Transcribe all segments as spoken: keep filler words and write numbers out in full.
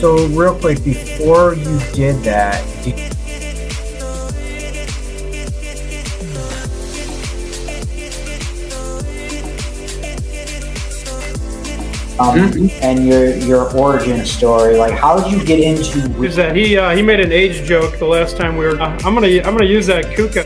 So real quick, before you did that, did you Um, mm-hmm. And your your origin story, like how did you get into? Is that he uh, he made an age joke the last time we were? Uh, I'm gonna I'm gonna use that Kuka.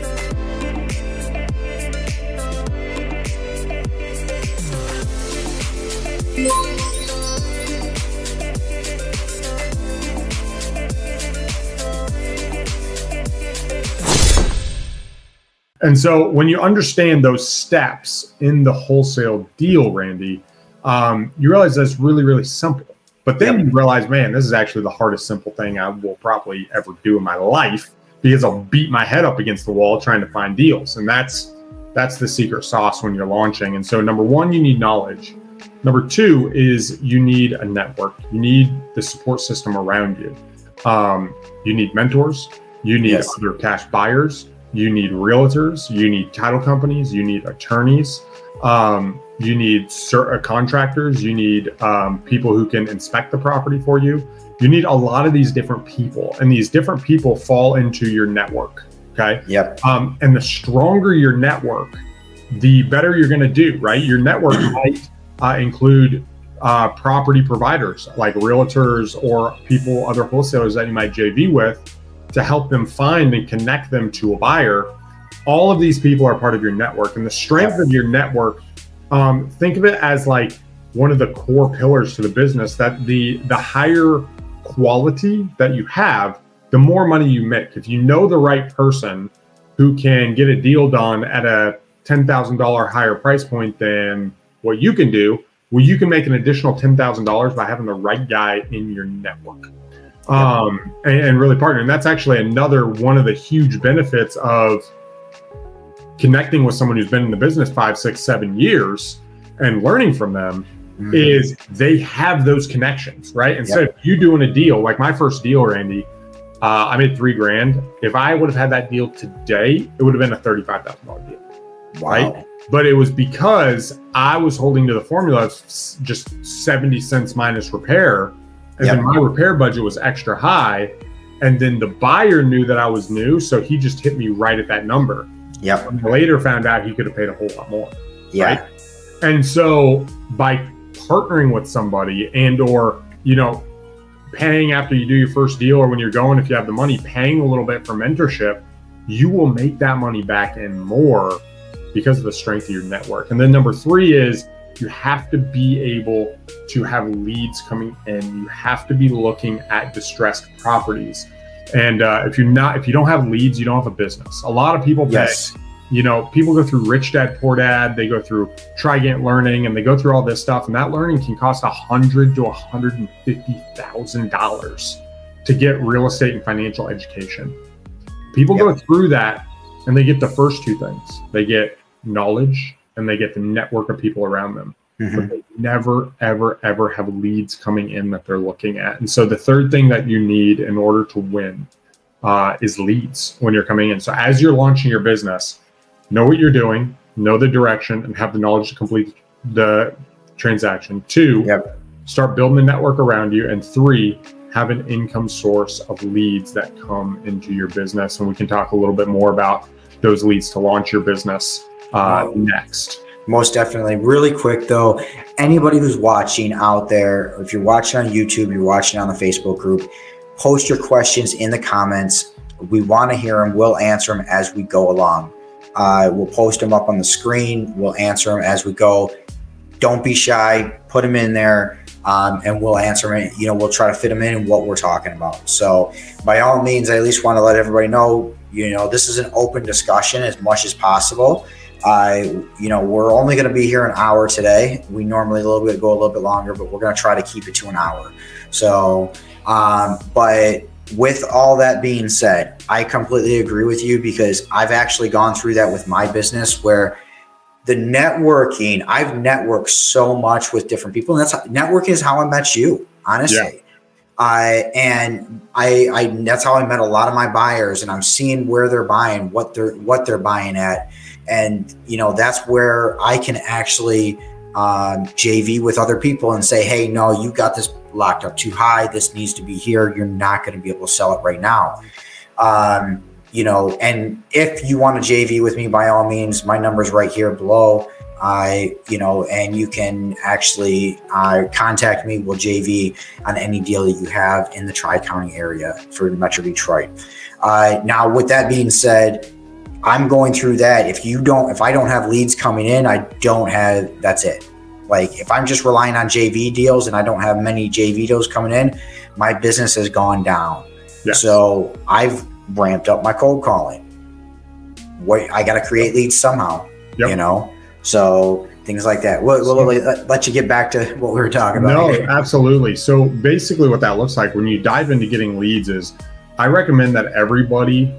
And so when you understand those steps in the wholesale deal, Randy. Um, you realize that's really, really simple. But then yep. you realize, man, this is actually the hardest simple thing I will probably ever do in my life, because I'll beat my head up against the wall trying to find deals. And that's that's the secret sauce when you're launching. And so number one, you need knowledge. Number two is you need a network. You need the support system around you. Um, you need mentors. You need yes. other cash buyers. You need realtors. You need title companies. You need attorneys. Um, you need cert contractors, you need um, people who can inspect the property for you. You need a lot of these different people, and these different people fall into your network, okay? Yep. Um, and the stronger your network, the better you're gonna do, right? Your network might uh, include uh, property providers like realtors or people, other wholesalers that you might J V with to help them find and connect them to a buyer. All of these people are part of your network, and the strength yep. of your network, Um, think of it as like one of the core pillars to the business, that the the higher quality that you have, the more money you make. If you know the right person who can get a deal done at a ten thousand dollar higher price point than what you can do, well, you can make an additional ten thousand dollars by having the right guy in your network um, and, and really partner. And that's actually another one of the huge benefits of connecting with someone who's been in the business five, six, seven years and learning from them mm-hmm. is they have those connections, right? Instead yep. of you doing a deal, like my first deal, Randy, uh, I made three grand. If I would have had that deal today, it would have been a thirty-five thousand dollar deal, wow. right? But it was because I was holding to the formula of just seventy cents minus repair. And yep. then my repair budget was extra high. And then the buyer knew that I was new. So he just hit me right at that number. Yep. And later found out he could have paid a whole lot more. Yeah. Right? And so by partnering with somebody, and or, you know, paying after you do your first deal, or when you're going, if you have the money, paying a little bit for mentorship, you will make that money back and more because of the strength of your network. And then number three is you have to be able to have leads coming in. You have to be looking at distressed properties. And uh, if you're not, if you don't have leads, you don't have a business. A lot of people, pay, yes. you know, people go through Rich Dad, Poor Dad. They go through Try-Get Learning, and they go through all this stuff. And that learning can cost a hundred to a hundred and fifty thousand dollars to get real estate and financial education. People yep. go through that, and they get the first two things: they get knowledge, and they get the network of people around them. Mm-hmm. But they never, ever, ever have leads coming in that they're looking at. And so the third thing that you need in order to win uh, is leads when you're coming in. So as you're launching your business, know what you're doing, know the direction, and have the knowledge to complete the transaction. Two, yep. start building the network around you. And three, have an income source of leads that come into your business. And we can talk a little bit more about those leads to launch your business uh, wow. next. Most definitely. Really quick though, anybody who's watching out there, if you're watching on YouTube, you're watching on the Facebook group, post your questions in the comments. We want to hear them. We'll answer them as we go along. Uh, we'll post them up on the screen. We'll answer them as we go. Don't be shy. Put them in there um, and we'll answer them. You know, we'll try to fit them in what we're talking about. So by all means, I at least want to let everybody know, you know, this is an open discussion as much as possible. I, uh, you know, we're only going to be here an hour today. We normally a little bit go a little bit longer, but we're going to try to keep it to an hour. So, um, but with all that being said, I completely agree with you, because I've actually gone through that with my business, where the networking, I've networked so much with different people. And that's how, networking is how I met you, honestly. Yeah. I, and I, I, that's how I met a lot of my buyers, and I'm seeing where they're buying, what they're, what they're buying at. And, you know, that's where I can actually uh, J V with other people and say, hey, no, you got this locked up too high. This needs to be here. You're not going to be able to sell it right now. Um, you know, and if you want to J V with me, by all means, my number's right here below. I, uh, you know, and you can actually uh, contact me. We'll J V on any deal that you have in the Tri-County area for Metro Detroit. Uh, now, with that being said, I'm going through that. If you don't, if I don't have leads coming in, I don't have, that's it. Like if I'm just relying on J V deals and I don't have many J V deals coming in, my business has gone down. Yeah. So I've ramped up my cold calling. What, I got to create leads somehow, yep. you know? So things like that. We'll, we'll let, let you get back to what we were talking about. No, here. Absolutely. So basically what that looks like when you dive into getting leads is I recommend that everybody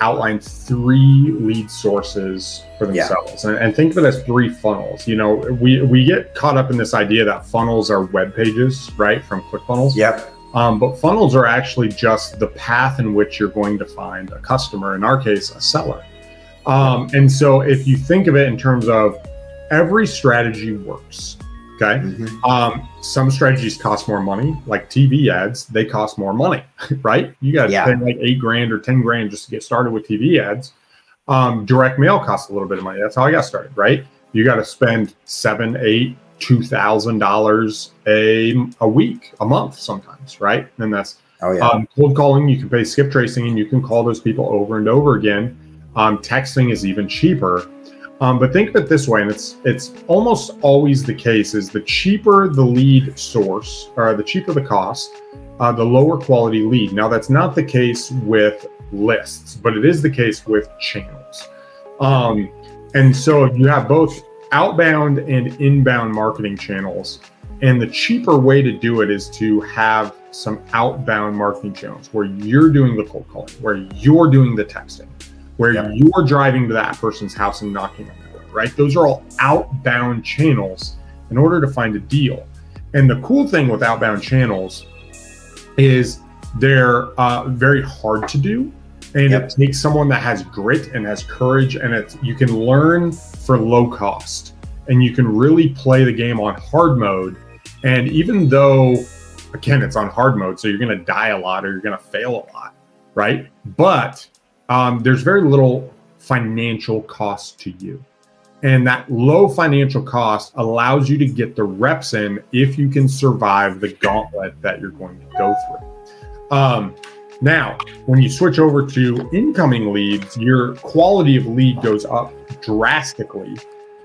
outline three lead sources for themselves, yeah. and, and think of it as three funnels. You know, we, we get caught up in this idea that funnels are web pages, right? From ClickFunnels. Yep. Um, but funnels are actually just the path in which you're going to find a customer, in our case, a seller. Um, and so if you think of it in terms of every strategy works, okay? Mm-hmm. um, some strategies cost more money, like T V ads, they cost more money, right? You got to yeah. pay like eight grand or ten grand just to get started with T V ads. Um, direct mail costs a little bit of money. That's how I got started, right? You got to spend seven, eight, two thousand dollars a week, a month sometimes, right? And that's oh, yeah. um, cold calling. You can pay skip tracing and you can call those people over and over again. Um, texting is even cheaper, um, but think of it this way, and it's it's almost always the case: is the cheaper the lead source, or the cheaper the cost, uh, the lower quality lead. Now that's not the case with lists, but it is the case with channels. Um, and so you have both outbound and inbound marketing channels, and the cheaper way to do it is to have some outbound marketing channels where you're doing the cold calling, where you're doing the texting, where yep. you're driving to that person's house and knocking on the door, right? Those are all outbound channels in order to find a deal. And the cool thing with outbound channels is they're uh, very hard to do. And yep. it takes someone that has grit and has courage, and it's, you can learn for low cost and you can really play the game on hard mode. And even though, again, it's on hard mode, so you're gonna die a lot or you're gonna fail a lot, right? But Um, there's very little financial cost to you. And that low financial cost allows you to get the reps in if you can survive the gauntlet that you're going to go through. Um, now, when you switch over to incoming leads, your quality of lead goes up drastically.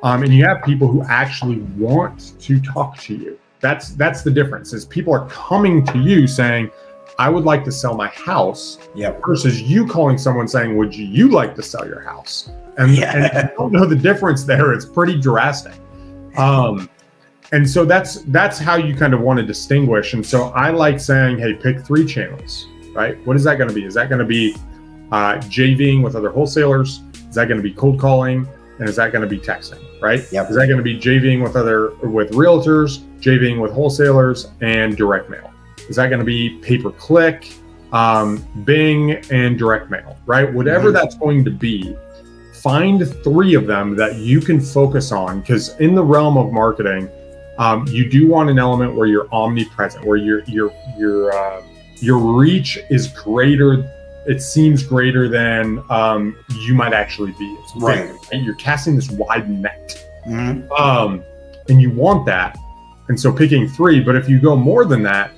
Um, and you have people who actually want to talk to you. That's, that's the difference, is people are coming to you saying, I would like to sell my house, yeah. versus you calling someone saying, would you like to sell your house? And, yeah. and I don't know the difference there. It's pretty drastic. Um, and so that's that's how you kind of want to distinguish. And so I like saying, hey, pick three channels, right? What is that going to be? Is that going to be uh, JVing with other wholesalers? Is that going to be cold calling? And is that going to be texting, right? Yep. Is that going to be JVing with other with realtors, JVing with wholesalers, and direct mail? Is that going to be pay-per-click, um, Bing, and direct mail, right? Whatever that's going to be, find three of them that you can focus on, because in the realm of marketing, um, you do want an element where you're omnipresent, where your your your uh, your reach is greater. It seems greater than um, you might actually be. It's right. right. You're casting this wide net, mm-hmm. um, and you want that. And so picking three, but if you go more than that,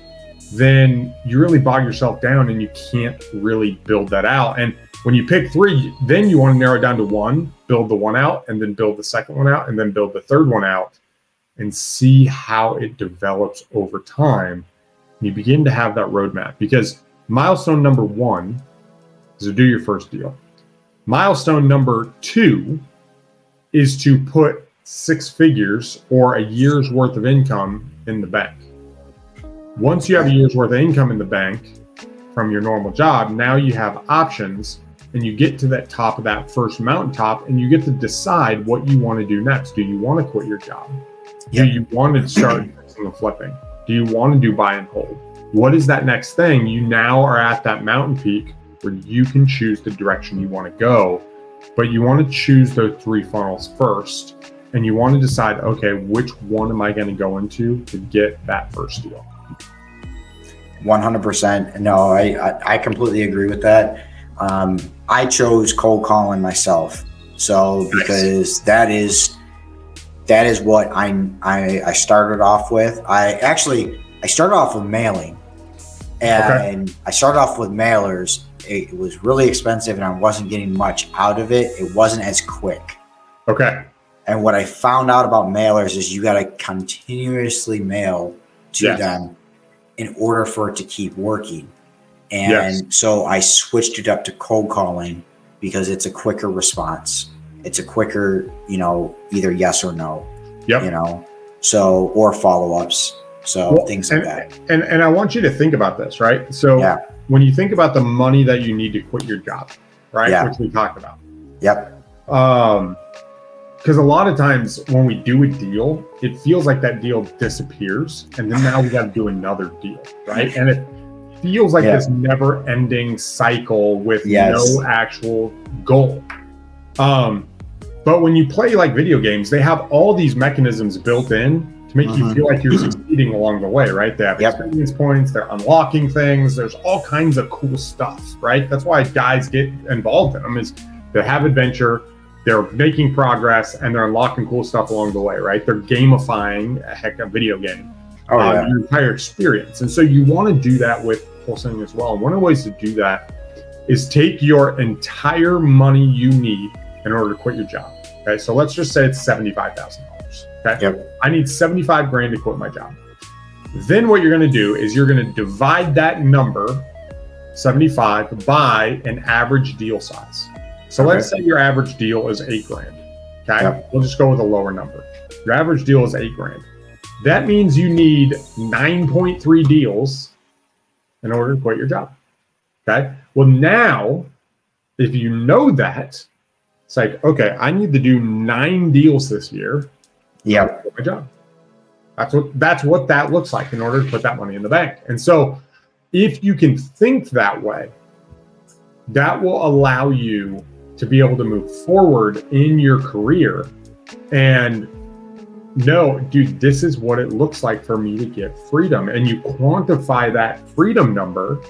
then you really bog yourself down and you can't really build that out. And when you pick three, then you want to narrow it down to one, build the one out, and then build the second one out, and then build the third one out, and see how it develops over time. You begin to have that roadmap, because milestone number one is to do your first deal. Milestone number two is to put six figures or a year's worth of income in the bank. Once you have a year's worth of income in the bank from your normal job, now you have options, and you get to that top of that first mountaintop, and you get to decide what you want to do next. Do you want to quit your job? Yep. Do you want to start fixing and flipping? Do you want to do buy and hold? What is that next thing? You now are at that mountain peak where you can choose the direction you want to go, but you want to choose those three funnels first. and you want to decide, okay, which one am I going to go into to get that first deal? one hundred percent. No, I, I completely agree with that. Um, I chose cold calling myself. So because that is, that is what I'm, I, I started off with. I actually, I started off with mailing and okay. I started off with mailers. It was really expensive and I wasn't getting much out of it. It wasn't as quick. Okay. And what I found out about mailers is you got to continuously mail to yes. them in order for it to keep working. And yes. so I switched it up to cold calling because it's a quicker response. It's a quicker, you know, either yes or no, yep. you know, so, or follow-ups. So well, things like and, that. And, and I want you to think about this, right? So yeah. when you think about the money that you need to quit your job, right? Yeah. Which we talked about. Yep. Um, Because a lot of times when we do a deal, it feels like that deal disappears. And then now we got to do another deal, right? And it feels like yeah. this never ending cycle with yes. no actual goal. Um, but when you play like video games, they have all these mechanisms built in to make uh-huh. you feel like you're succeeding along the way, right? They have yep. experience points, they're unlocking things. There's all kinds of cool stuff, right? That's why guys get involved in them, is they have adventure, they're making progress, and they're unlocking cool stuff along the way, right? They're gamifying a heck of a video game, oh, uh, yeah. your entire experience. And so you want to do that with wholesaling as well. And one of the ways to do that is take your entire money you need in order to quit your job. Okay, so let's just say it's seventy-five thousand dollars. Okay, yep. I need seventy-five grand to quit my job. Then what you're going to do is you're going to divide that number, seventy-five, by an average deal size. So okay. let's say your average deal is eight grand. Okay, yep. we'll just go with a lower number. Your average deal is eight grand. That means you need nine point three deals in order to quit your job. Okay, well now, if you know that, it's like, okay, I need to do nine deals this year. Yeah, to quit my job. That's what that's what that looks like in order to put that money in the bank. And so, if you can think that way, that will allow you to be able to move forward in your career and know, dude, this is what it looks like for me to get freedom. And you quantify that freedom number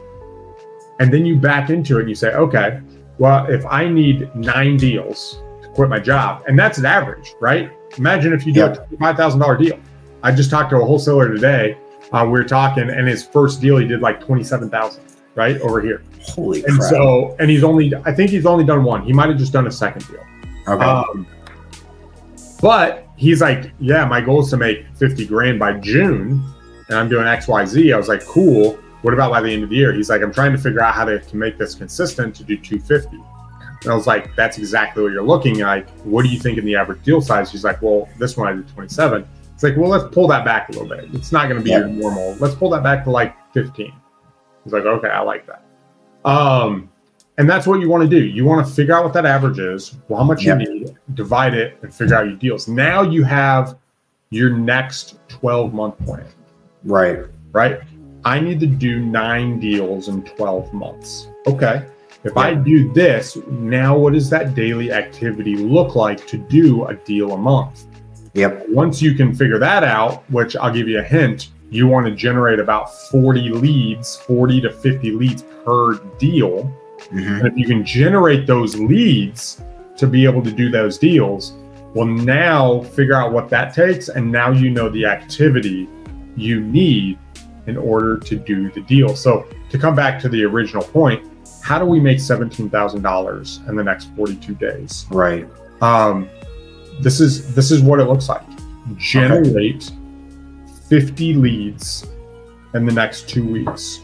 and then you back into it and you say, okay, well, if I need nine deals to quit my job, and that's an average, right? Imagine if you do yep. a five thousand dollar deal. I just talked to a wholesaler today. Uh, we were talking, and his first deal, he did like twenty-seven thousand dollars. Right over here. Holy crap. And so, and he's only, I think he's only done one. He might've just done a second deal. Okay. Um, but he's like, yeah, my goal is to make fifty grand by June and I'm doing X, Y, Z. I was like, cool. What about by the end of the year? He's like, I'm trying to figure out how to, to make this consistent to do two fifty. And I was like, that's exactly what you're looking like. What do you think in the average deal size? He's like, well, this one I did twenty-seven. It's like, well, let's pull that back a little bit. It's not going to be yeah. your normal. Let's pull that back to like fifteen. He's like, okay, I like that. Um, and that's what you want to do. You want to figure out what that average is, how much yep. you need, divide it, and figure out your deals. Now you have your next twelve month plan. Right. Right. I need to do nine deals in twelve months. Okay. If yep. I do this, now what does that daily activity look like to do a deal a month? Yep. Once you can figure that out, which I'll give you a hint, you want to generate about forty leads, forty to fifty leads per deal. Mm-hmm. And if you can generate those leads to be able to do those deals, well, now figure out what that takes. And now you know the activity you need in order to do the deal. So to come back to the original point, how do we make seventeen thousand dollars in the next forty-two days? Right. Um, this is, this is what it looks like. Generate okay. fifty leads in the next two weeks.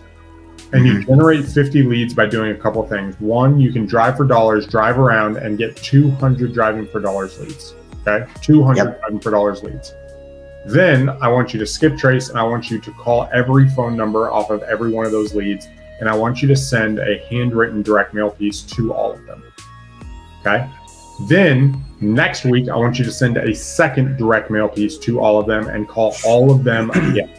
And you generate fifty leads by doing a couple of things. One, you can drive for dollars, drive around and get two hundred driving for dollars leads. Okay, two hundred yep. driving for dollars leads. Then I want you to skip trace and I want you to call every phone number off of every one of those leads. And I want you to send a handwritten direct mail piece to all of them. Okay. Then next week, I want you to send a second direct mail piece to all of them and call all of them again.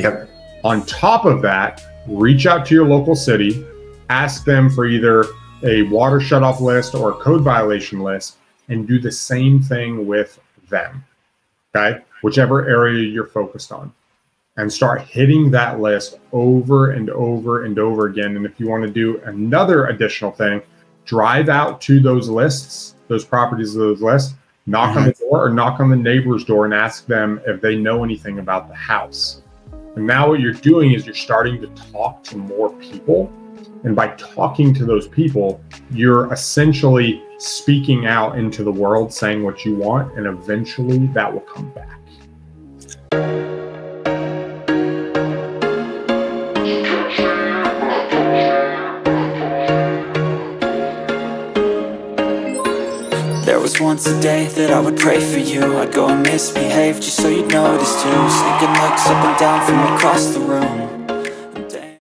Yep. On top of that, reach out to your local city, ask them for either a water shutoff list or a code violation list, and do the same thing with them, okay? Whichever area you're focused on, and start hitting that list over and over and over again. And if you want to do another additional thing, drive out to those lists, those properties of those lists, knock on the door or knock on the neighbor's door and ask them if they know anything about the house. And now what you're doing is you're starting to talk to more people. And by talking to those people, you're essentially speaking out into the world, saying what you want, and eventually that will come back. There was once a day that I would pray for you. I'd go and misbehave just so you'd notice too. Sneaking looks up and down from across the room.